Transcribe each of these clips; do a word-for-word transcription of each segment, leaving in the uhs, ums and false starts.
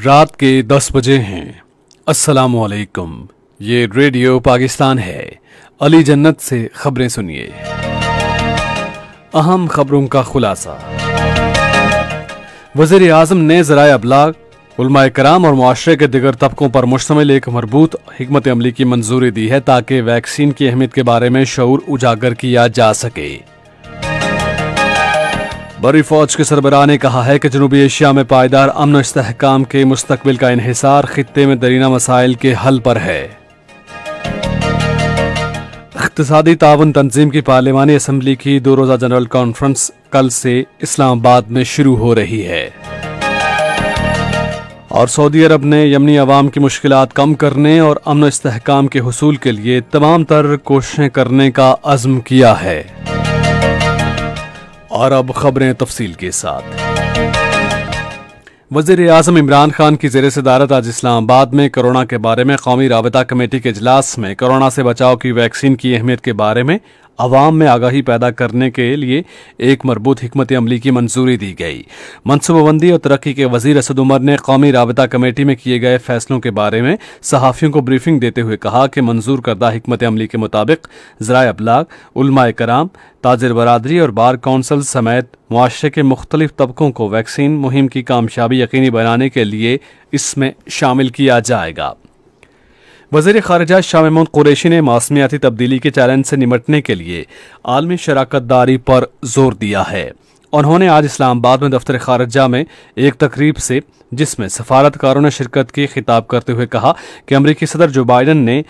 रात के दस बजे हैं। अस्सलामुअलैकुम, ये रेडियो पाकिस्तान है। अली जन्नत से खबरें सुनिए। अहम खबरों का खुलासा। वज़ीर आज़म ने ज़राए अबलाग, उलमाए कराम और मुआशरे के दिगर तबकों पर मुश्तमिल एक मरबूत हिकमत अमली की मंजूरी दी है ताकि वैक्सीन की अहमियत के बारे में शऊर उजागर किया जा सके। बड़ी फौज के सरबराह ने कहा है कि जनूबी एशिया में पायदार अमन इस्तेहकाम के मुस्तकबिल का इन्हिसार खित्ते में दरीना मसाइल के हल पर है। इक्तिसादी तावन तंजीम की पार्लिमानी असम्बली की दो रोज़ा जनरल कॉन्फ्रेंस कल से इस्लामाबाद में शुरू हो रही है। और सऊदी अरब ने यमनी अवाम की मुश्किलात कम करने और अमन इस्तेहकाम के हुसूल के लिए तमाम तर कोशिशें करने का अज़्म किया है। और अब खबरें तफसील के साथ। वज़ीर आज़म इमरान खान की ज़ेरे सदारत आज इस्लामाबाद में कोरोना के बारे में कौमी राबता कमेटी के इजलास में कोरोना से बचाव की वैक्सीन की अहमियत के बारे में अवाम में आगाही पैदा करने के लिए एक मरबूत हिकमत अमली की मंजूरी दी गई। मनसूबाबंदी और तरक्की के वज़ीर असद उमर ने कौमी राबता कमेटी में किए गए फैसलों के बारे में सहाफ़ियों को ब्रीफिंग देते हुए कहा कि मंजूर करदा हिकमत अमली के मुताबिक ज़राए अबलाग, उलमाए कराम, ताजिर बरादरी और बार कौंसल समेत मुआशरे के मुख्तलिफ तबकों को वैक्सीन मुहिम की कामयाबी यकीनी बनाने के लिए इसमें शामिल किया जाएगा। वज़ीर ख़ारिजा शाह महमूद क़ुरैशी ने मौसमियाती तब्दीली के चैलेंज से निमटने के लिए आलमी शराकतदारी पर जोर दिया है। उन्होंने आज इस्लामाबाद में दफ्तर ख़ारिजा में एक तकरीब से जिसमें सफारतकारों ने शिरकत की खिताब करते हुए कहा कि अमरीकी सदर जो बाइडन ने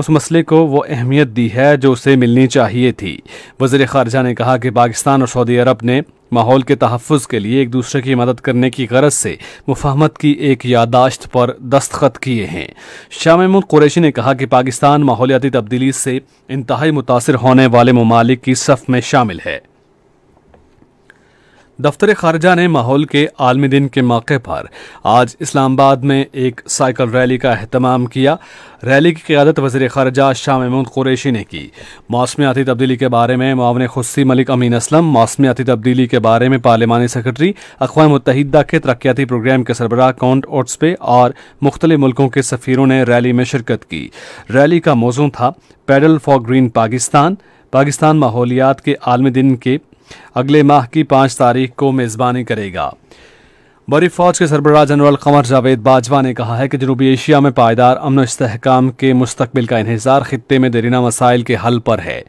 उस मसले को वो अहमियत दी है जो उसे मिलनी चाहिए थी। वज़ीर ख़ारिजा ने कहा कि पाकिस्तान और सऊदी अरब ने माहौल के तहफ़्फ़ुज़ के लिए एक दूसरे की मदद करने की गरज से मुफाहमत की एक यादाश्त पर दस्तखत किए हैं। शाह महमूद क़ुरैशी ने कहा कि पाकिस्तान माहौलियाती तब्दीली से इंतहाई मुतासर होने वाले ममालिक की सफ़ में शामिल है। दफ्तर खारजा ने माहौल के आलमी दिन के मौके पर आज इस्लामाबाद में एक साइकिल रैली का अहतमाम किया। रैली की क़ियादत वज़ीर ख़ारजा शाह महमूद क़ुरैशी ने की। मौसमियाती तब्दीली के बारे में मुआवन ख़ुस्सी मलिक अमीन असलम, मौसमियाती तब्दीली के बारे में पार्लिमानी सेक्रेटरी, अक़वाम मुत्तहिदा के तरक्याती प्रोग्राम के सरबराह कॉन्ट ओट्सपे और मुख्तलिफ़ मुल्कों के सफ़ीरों ने रैली में शिरकत की। रैली का मौज़ू था pedal for green Pakistan. Pakistan माहौलियात के आलमी दिन के अगले माह की पाँच तारीख को मेज़बानी करेगा। बड़ी फौज के सरबराह जनरल कमर जावेद बाजवा ने कहा है कि जनूबी एशिया में पायदार अमन इस्तेहकाम के मुस्तकबिल का इन्हिसार खित्ते में दरीना मसाइल के हल पर है।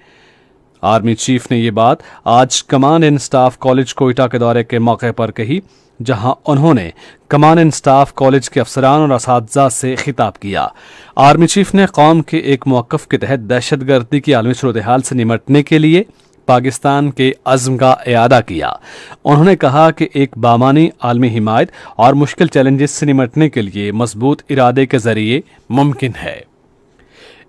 आर्मी चीफ ने ये बात आज command and staff college Quetta के दौरे के मौके पर कही, जहां उन्होंने कमांड एंड स्टाफ कॉलेज के अफसरान और असातिज़ा से खिताब किया। आर्मी चीफ ने कौम के एक मौक़िफ़ के तहत दहशतगर्दी की आलमी सूरत-ए-हाल से निमटने के लिए पाकिस्तान के अज़्म का इरादा किया। उन्होंने कहा कि एक बामानी आलमी हिमायत और मुश्किल चैलेंजेस से निमटने के लिए मजबूत इरादे के ज़रिए मुमकिन है।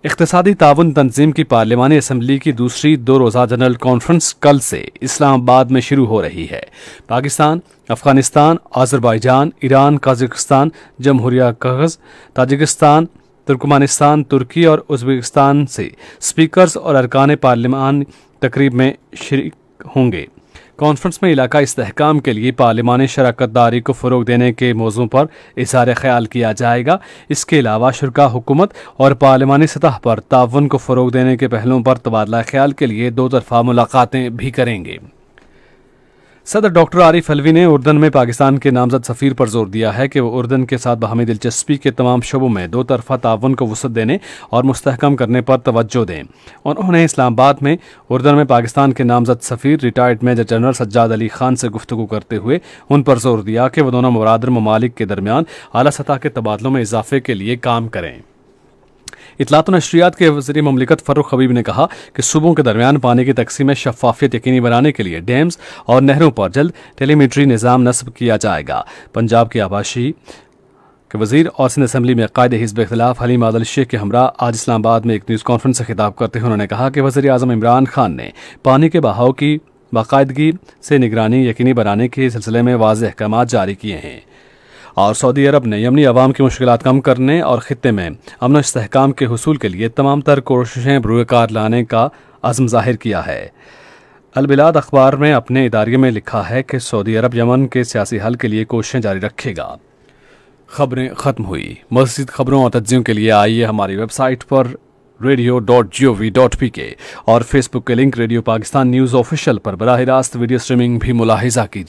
इक्तिसादी ताउन तंजीम की पार्लिमानी असम्बली की दूसरी दो रोज़ा जनरल कॉन्फ्रेंस कल से इस्लामाबाद में शुरू हो रही है। Pakistan, Afghanistan, Azerbaijan, Iran, Kazakhstan, जमहूरिया कज़, ताजिकिस्तान, तुर्कमानिस्तान, तुर्की और उज़्बेकिस्तान से स्पीकर्स और अरकान पार्लिमान तकरीब में शरीक होंगे। कॉन्फ्रेंस में इलाका इस्तेहकाम के लिए पार्लिमानी शराकतदारी को फ़रोग देने के मौजू पर इज़हार ख्याल किया जाएगा। इसके अलावा शुरका हुकूमत और पार्लिमानी सतह पर ताउन को फ़रोग देने के पहलुओं पर तबादला ख्याल के लिए दो तरफ़ा मुलाकातें भी करेंगे। सदर डॉक्टर आरिफ अलवी ने उर्दन में पाकिस्तान के नामजद सफ़ीर पर जोर दिया है कि वह उर्दन के साथ बाहमी दिलचस्पी के तमाम शोबों में दो तरफ़ा ताउन को वसअत देने और मुस्तहकम करने पर तवज्जो दें। उन्होंने इस्लामाबाद में उर्दन में पाकिस्तान के नामजद सफ़ीर retired major general Sajjad Ali Khan से गुफ्तगू करते हुए उन पर जोर दिया कि वह दोनों मुरादर ममालिक के दरमियान आला सतह के तबादलों में इजाफे के लिए काम करें। इतलात और नशरियात के वज़ीर ममलिकत फर्रुख हबीब ने कहा कि सूबों के दरमियान पानी की तकसीम में शफाफियत यकीनी बनाने के लिए डैम्स और नहरों पर जल्द टेलीमीटरी निज़ाम नस्ब किया जाएगा। पंजाब के आबाशी के वज़ीर और सिंध असम्बली में कायदे हिज़्ब इख्तिलाफ हलीम आदिल शेख के हमरा आज इस्लामाबाद में एक न्यूज़ कॉन्फ्रेंस से खिताब करते हुए उन्होंने कहा कि वज़ीर आज़म इमरान खान ने पानी के बहाव की बाकायदगी से निगरानी यकीनी बनाने के सिलसिले में वाज़ेह अहकाम जारी किए हैं। और सऊदी अरब ने यमनी अवाम की मुश्किलात कम करने और ख़ित्ते में अमन इस्तेहकाम के हुसूल के लिए तमाम तर कोशिशें बरूकार लाने का अज़्म ज़ाहिर किया है। अलबिलाद अखबार में अपने इदारे में लिखा है कि सऊदी अरब यमन के सियासी हल के लिए कोशिशें जारी रखेगा। खबरें ख़त्म हुई। मज़ीद खबरों और तज्जियों के लिए आइए हमारी वेबसाइट पर radio dot G O V dot P K और फेसबुक के link radio Pakistan news official पर बराह रास्त वीडियो स्ट्रीमिंग भी मुलाहिजा कीजिए।